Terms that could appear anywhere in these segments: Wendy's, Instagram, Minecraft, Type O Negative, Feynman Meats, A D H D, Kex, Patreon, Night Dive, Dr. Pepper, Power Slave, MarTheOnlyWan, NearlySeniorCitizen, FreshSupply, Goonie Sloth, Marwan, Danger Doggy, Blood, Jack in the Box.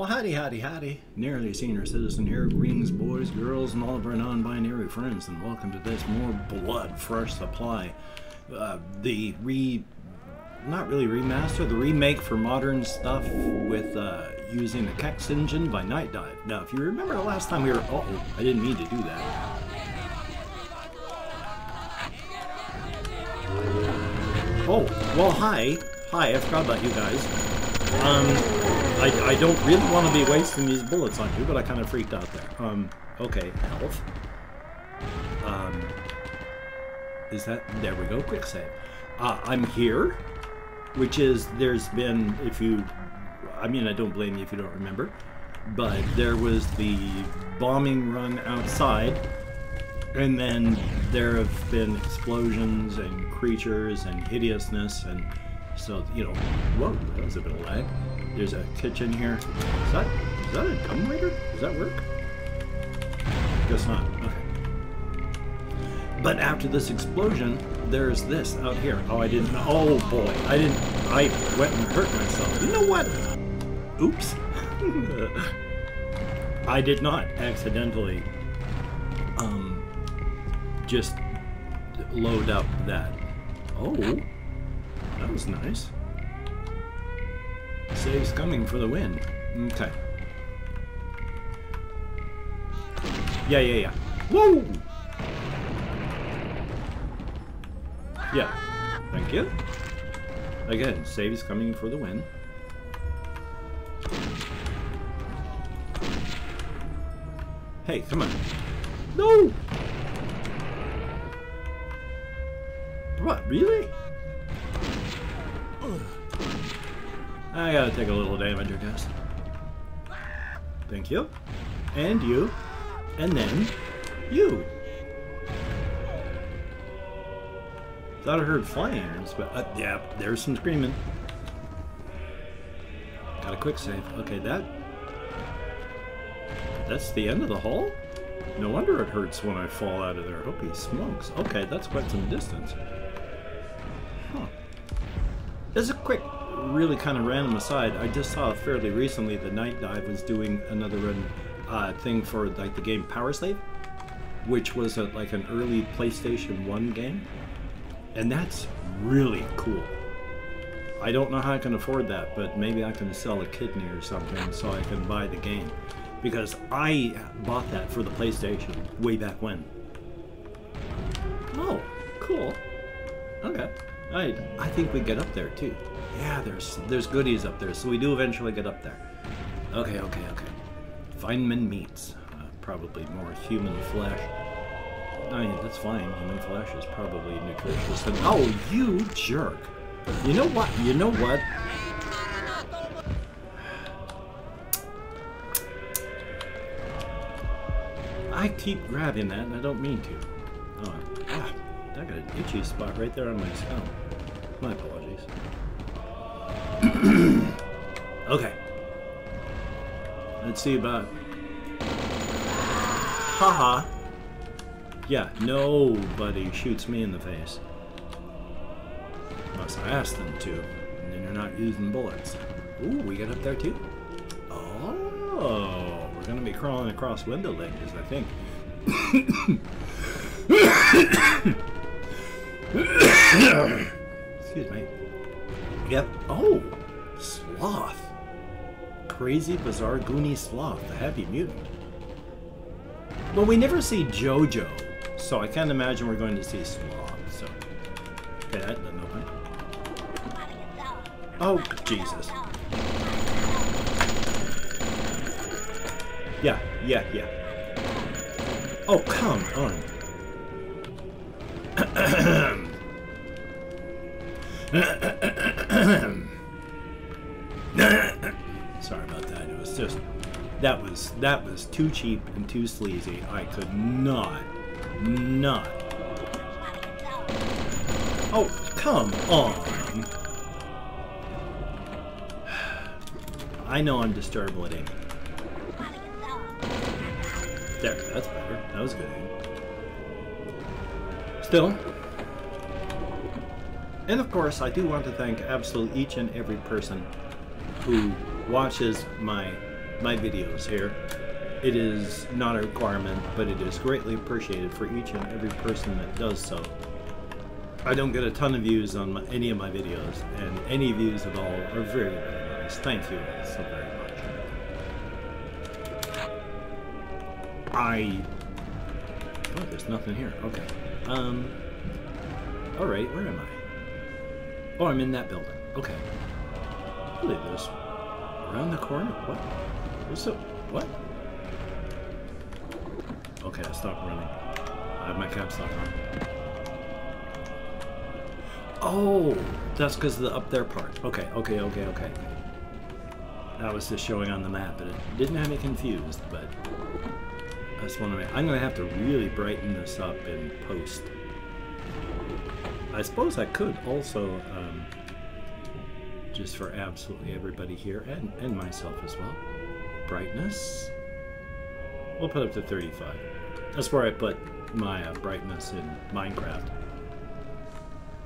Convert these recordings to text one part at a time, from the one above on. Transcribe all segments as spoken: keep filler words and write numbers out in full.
Well, howdy, howdy, howdy. Nearly senior citizen here. Greetings, boys, girls, and all of our non-binary friends, and welcome to this more Blood Fresh Supply. Uh, the re... not really remaster, the remake for modern stuff with uh, using a Kex engine by Night Dive. Now, if you remember the last time we were... Uh-oh, I didn't mean to do that. Oh, well, hi. Hi, I forgot about you guys. Um, I, I don't really want to be wasting these bullets on you, but I kind of freaked out there. Um, okay, health. Um, is that... There we go, quick save. Uh, I'm here, which is... There's been, if you... I mean, I don't blame you if you don't remember, but there was the bombing run outside, and then there have been explosions and creatures and hideousness, and so, you know, whoa, that was a bit of lag. There's a kitchen here. Is that, is that a dumbwaiter? Does that work? Guess not. Okay. But after this explosion, there's this out here. Oh, I didn't know. Oh, boy. I didn't, I went and hurt myself. You know what? Oops. I did not accidentally, um, just load up that. Oh, that was nice. Saves coming for the win. Okay. Yeah, yeah, yeah. Whoa! Yeah. Thank you. Again, saves coming for the win. Hey, come on. No! What, really? I gotta take a little damage, I guess. Thank you. And you. And then you. Thought I heard flying arms, but uh, yeah, there's some screaming. Got a quick save. Okay, that. That's the end of the hall? No wonder it hurts when I fall out of there. Holy smokes. Okay, that's quite some distance. As a quick, really kind of random aside, I just saw fairly recently the Night Dive was doing another run, uh, thing for like the game Power Slave, which was a, like an early PlayStation one game, and that's really cool. I don't know how I can afford that, but maybe I can sell a kidney or something so I can buy the game, because I bought that for the PlayStation way back when. Oh, cool. Okay. I, I think we get up there too. Yeah, there's there's goodies up there, so we do eventually get up there. Okay, okay, okay. Feynman Meats, uh, probably more human flesh. I mean, that's fine. Human flesh is probably nutritious. And, oh, you jerk! You know what? You know what? I keep grabbing that, and I don't mean to. Oh, ah, I got an itchy spot right there on my scalp. My apologies. Okay. Let's see about... Haha. Yeah, nobody shoots me in the face. Unless I ask them to. And then they're not using bullets. Ooh, we get up there too? Oh, we're gonna be crawling across window ledges, I think. Excuse me. Yep. Oh! Sloth. Crazy, bizarre, Goonie Sloth, the happy mutant. Well, we never see JoJo, so I can't imagine we're going to see Sloth, so... Okay, that doesn't open. Oh, Jesus. Yeah, yeah, yeah. Oh, come on. Sorry about that. It was just that was that was too cheap and too sleazy. I could not not Oh, come on. I know I'm disturbable at aiming. There, that's better. That was a good aim. Still. And of course, I do want to thank absolutely each and every person who watches my my videos here. It is not a requirement, but it is greatly appreciated for each and every person that does so. I don't get a ton of views on my, any of my videos, and any views at all are very, very nice. Thank you so very much. I... Oh, there's nothing here. Okay. Um... Alright, where am I? Oh, I'm in that building. Okay. I believe there's... Around the corner? What? What's up? What? Okay, I stopped running. I have my cap stop on. Oh, that's because of the up there part. Okay, okay, okay, okay. That was just showing on the map, but it didn't have me confused. But I just want to. I'm going to have to really brighten this up in post. I suppose I could also, um, just for absolutely everybody here and and myself as well. Brightness. We'll put up to thirty-five. That's where I put my uh, brightness in Minecraft.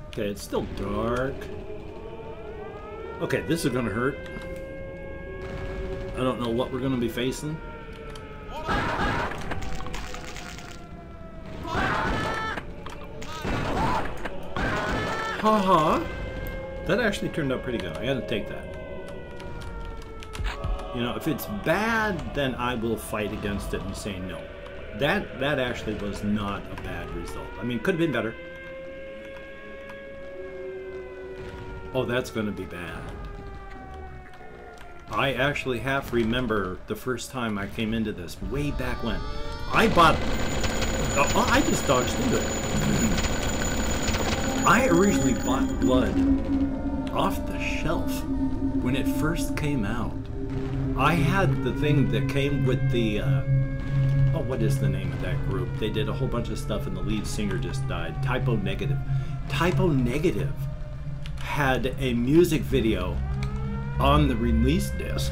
Okay, it's still dark. Okay, this is gonna hurt. I don't know what we're gonna be facing. Haha! That actually turned out pretty good. I gotta take that. You know, if it's bad, then I will fight against it and say no. That that actually was not a bad result. I mean, could have been better. Oh, that's going to be bad. I actually half remember the first time I came into this, way back when. I bought... Oh, I just dodged into it. I originally bought Blood off the shelf when it first came out. I had the thing that came with the, uh, oh, what is the name of that group? They did a whole bunch of stuff and the lead singer just died. Type O Negative. Type O Negative had a music video on the release disc,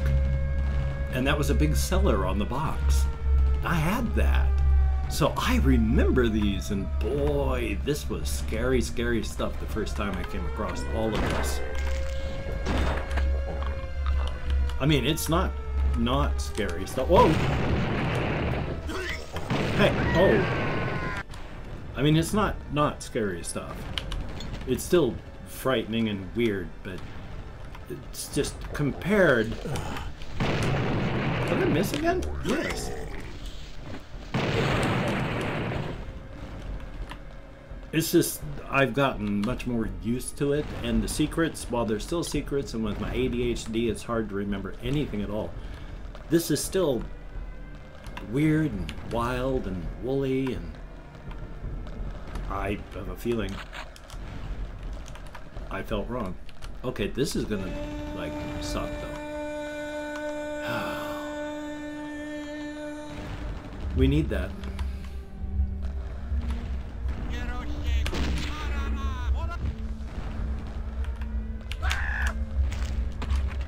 and that was a big seller on the box. I had that. So I remember these, and boy, this was scary, scary stuff the first time I came across all of this. I mean, it's not, not scary stuff. Whoa! Hey, oh! I mean, it's not, not scary stuff. It's still frightening and weird, but it's just compared... Did I miss again? Yes. It's just, I've gotten much more used to it, and the secrets, while they're still secrets, and with my A D H D, it's hard to remember anything at all. This is still weird and wild and woolly, and I have a feeling I felt wrong. Okay, this is gonna, like, suck, though. We need that.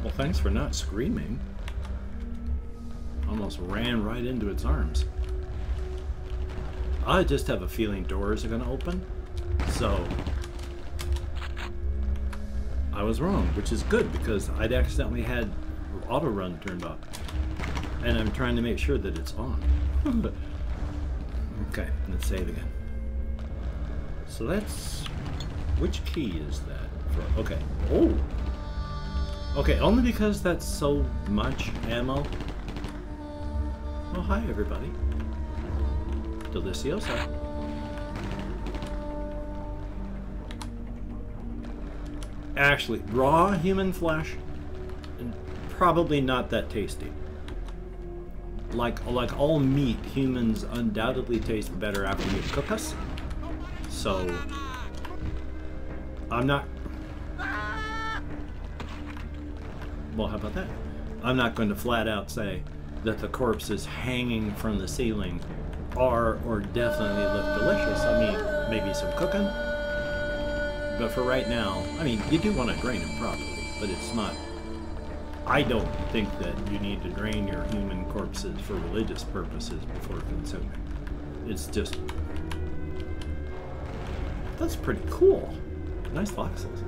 Well, thanks for not screaming. Almost ran right into its arms. I just have a feeling doors are gonna open, so I was wrong, which is good because I'd accidentally had auto run turned off, and I'm trying to make sure that it's on. But okay, let's save again. So that's which key is that for? Okay. Oh. Okay, only because that's so much ammo. Oh, hi, everybody. Deliciosa. Actually, raw human flesh, probably not that tasty. Like, like all meat, humans undoubtedly taste better after you cook us. So, I'm not... Well, how about that? I'm not going to flat out say that the corpses hanging from the ceiling are or definitely look delicious. I mean, maybe some cooking. But for right now, I mean, you do want to drain them properly, but it's not... I don't think that you need to drain your human corpses for religious purposes before consuming. It's just... That's pretty cool. Nice boxes.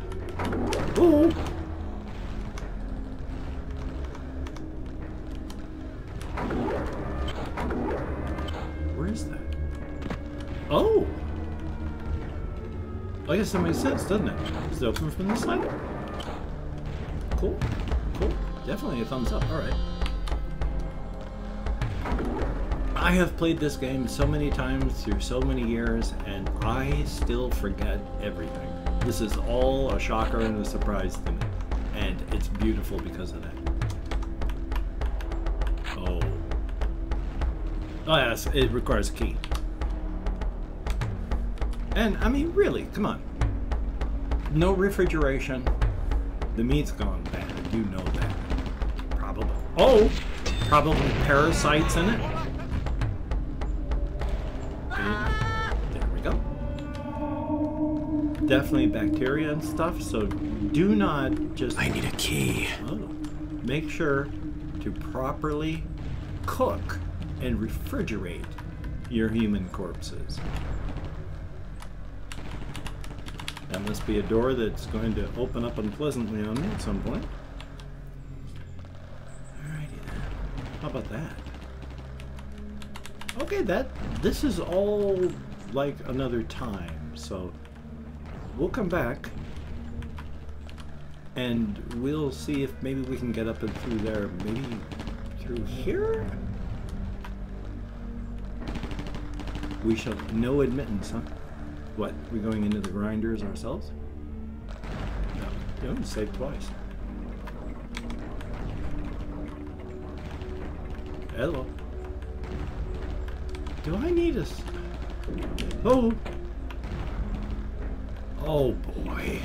Ooh! Where is that? Oh! I guess that makes sense, doesn't it? Is it open from this side? Cool. Cool. Definitely a thumbs up. Alright. I have played this game so many times through so many years, and I still forget everything. This is all a shocker and a surprise to me. And it's beautiful because of that. Oh. Oh, yes, it requires a key. And, I mean, really, come on. No refrigeration. The meat's gone bad. You know that. Probably. Oh! Probably parasites in it. Definitely bacteria and stuff, so do not just... I need a key. Oh, make sure to properly cook and refrigerate your human corpses. That must be a door that's going to open up unpleasantly on me at some point. Alrighty then. How about that? Okay, that... This is all like another time, so... We'll come back, and we'll see if maybe we can get up and through there, maybe through here? We shall... No admittance, huh? What, we're going into the grinders ourselves? No, we saved twice. Hello. Do I need a... Oh! Oh boy.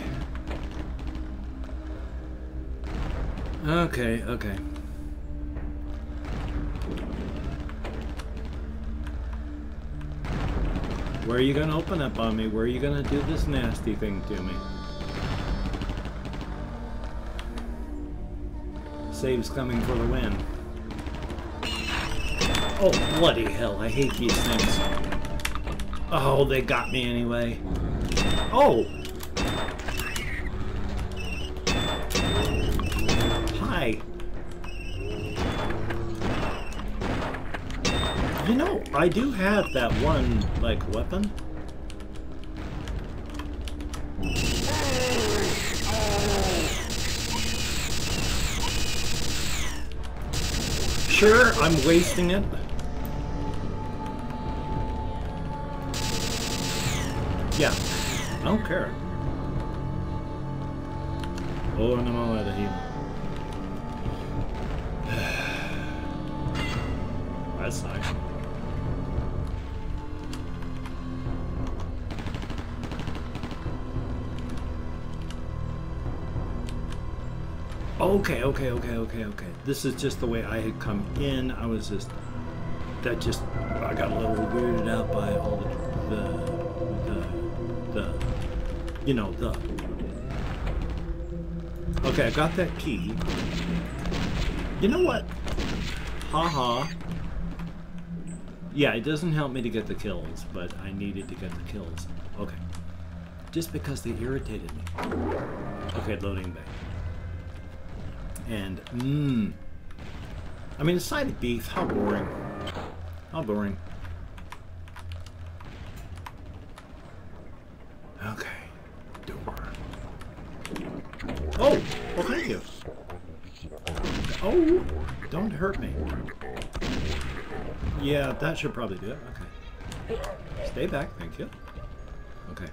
Okay, okay. Where are you gonna open up on me? Where are you gonna do this nasty thing to me? Save's coming for the win. Oh, bloody hell, I hate these things. Oh, they got me anyway. Oh! Hi! You know, I do have that one, like, weapon. Sure, I'm wasting it. Yeah. I don't care. Oh, and I'm all out of heal. That's nice. Okay, okay, okay, okay, okay. This is just the way I had come in. I was just... That just... I got a little weirded out by all the... The... the, the You know, the... Okay, I got that key. You know what? Haha. -ha. Yeah, it doesn't help me to get the kills, but I needed to get the kills. Okay. Just because they irritated me. Okay, loading back. And, mmm. I mean, a side of beef, how boring. How boring. Okay. Oh! Well, thank you. Oh! Don't hurt me. Yeah, that should probably do it. Okay. Stay back, thank you. Okay.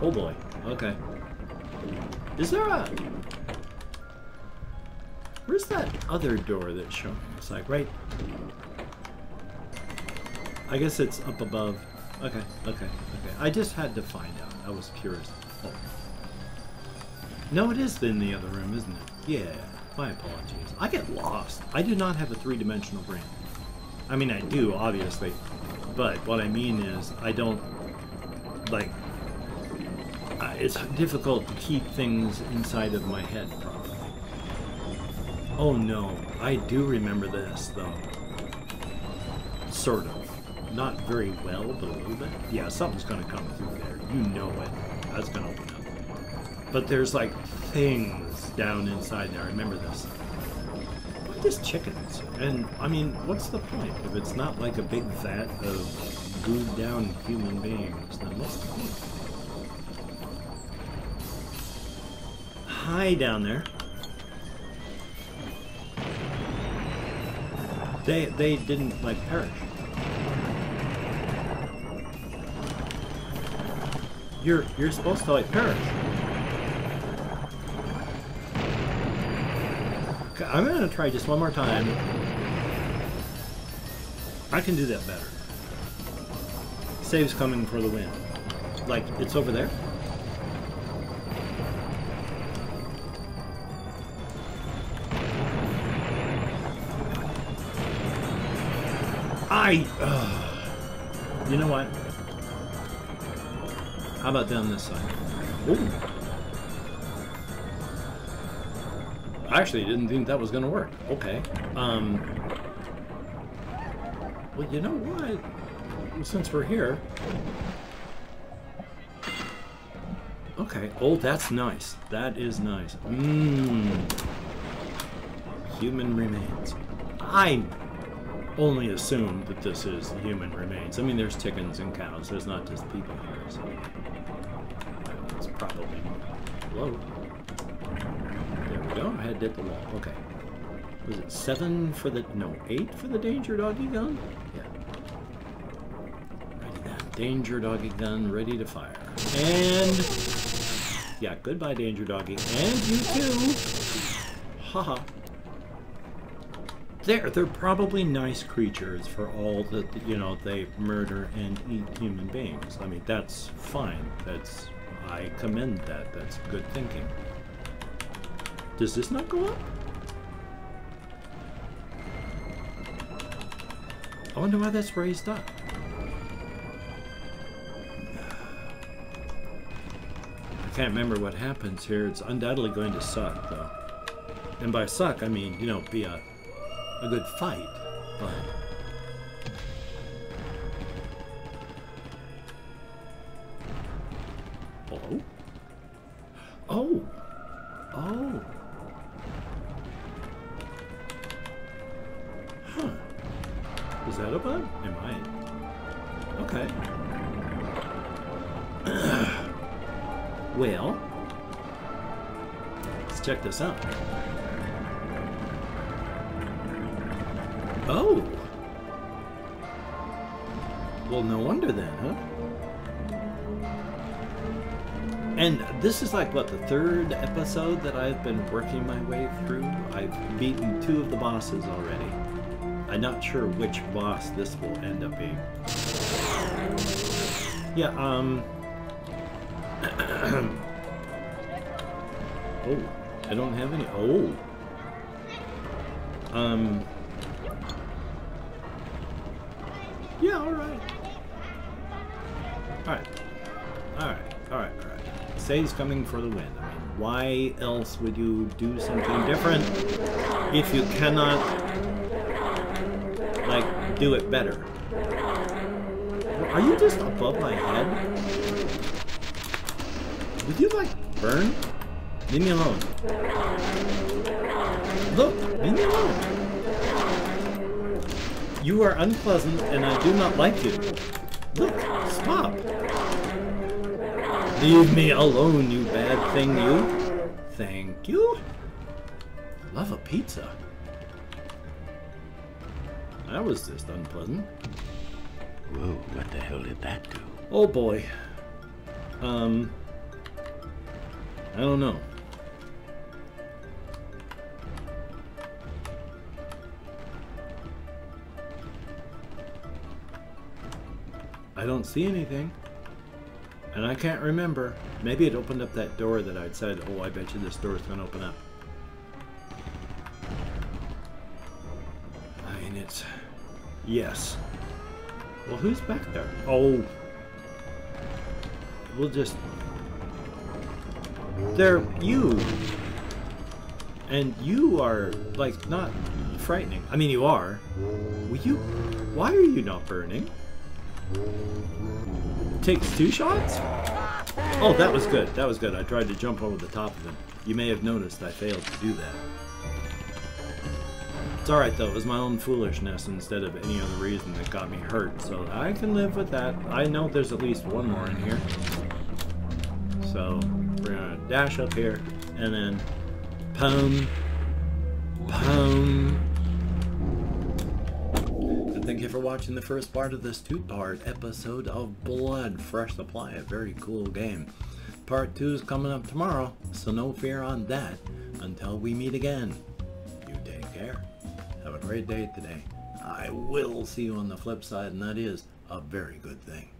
Oh boy. Okay. Is there a... Where's that other door that's showing? It's like right... I guess it's up above. Okay, okay, okay. I just had to find out. I was curious. Oh. No, it is in the other room, isn't it? Yeah, my apologies. I get lost. I do not have a three-dimensional brain. I mean, I do, obviously. But what I mean is, I don't, like, uh, it's difficult to keep things inside of my head properly. Oh, no. I do remember this, though. Sort of. Not very well, but a little bit. Yeah, something's gonna come through there. You know it. That's gonna open up. But there's like things down inside there. I remember this. Why just chickens? And I mean, what's the point if it's not like a big vat of glued down human beings? Then what's the point? Hi down there. They they didn't like perish. You're you're supposed to like perish. I'm gonna try just one more time. I can do that better. Save's coming for the win. Like it's over there. I. Uh, you know what? How about down this side? Ooh. I actually didn't think that was going to work. Okay. Um, well, you know what? Since we're here... Okay. Oh, that's nice. That is nice. Mmm. Human remains. I only assume that this is human remains. I mean, there's chickens and cows. There's not just people here, so... It's probably... Hello? Oh, I had to hit the wall. Okay. Was it seven for the... No, eight for the Danger Doggy gun? Yeah. Ready that. Danger Doggy gun ready to fire. And... Yeah, goodbye, Danger Doggy. And you too! Haha. -ha. They're, they're probably nice creatures for all that, you know, they murder and eat human beings. I mean, that's fine. That's... I commend that. That's good thinking. Does this not go up? I wonder why that's raised up. I can't remember what happens here. It's undoubtedly going to suck, though. And by suck, I mean, you know, be a, a good fight. But... Hello? Oh! Oh! Huh. Is that a bug? It might. Okay. Well, let's check this out. Oh! Well, no wonder then, huh? And this is like, what, the third episode that I've been working my way through? I've beaten two of the bosses already. I'm not sure which boss this will end up being. Yeah, um... oh, I don't have any... Oh! Um... Yeah, alright. Alright. Alright, alright, alright. Say's coming for the win. I mean, why else would you do something different if you cannot, like, do it better? Are you just above my head? Would you, like, burn? Leave me alone. Look, leave me alone. You are unpleasant and I do not like you. Look, stop. Leave me alone, you bad thing, you. Thank you. Love a pizza. That was just unpleasant. Whoa, what the hell did that do? Oh boy. Um, I don't know. I don't see anything. And I can't remember. Maybe it opened up that door that I'd said, oh, I bet you this door's gonna open up. I mean, it's... Yes. Well, who's back there? Oh. We'll just... They're you. And you are, like, not frightening. I mean, you are. Will you... Why are you not burning? Takes two shots? Oh, that was good. That was good. I tried to jump over the top of him. You may have noticed I failed to do that. It's alright though, it was my own foolishness instead of any other reason that got me hurt, so I can live with that. I know there's at least one more in here. So, we're gonna dash up here, and then... Pum. Pum. Thank you for watching the first part of this two-part episode of Blood, Fresh Supply, a very cool game. Part two is coming up tomorrow, so no fear on that. Until we meet again, you take care. Have a great day today. I will see you on the flip side, and that is a very good thing.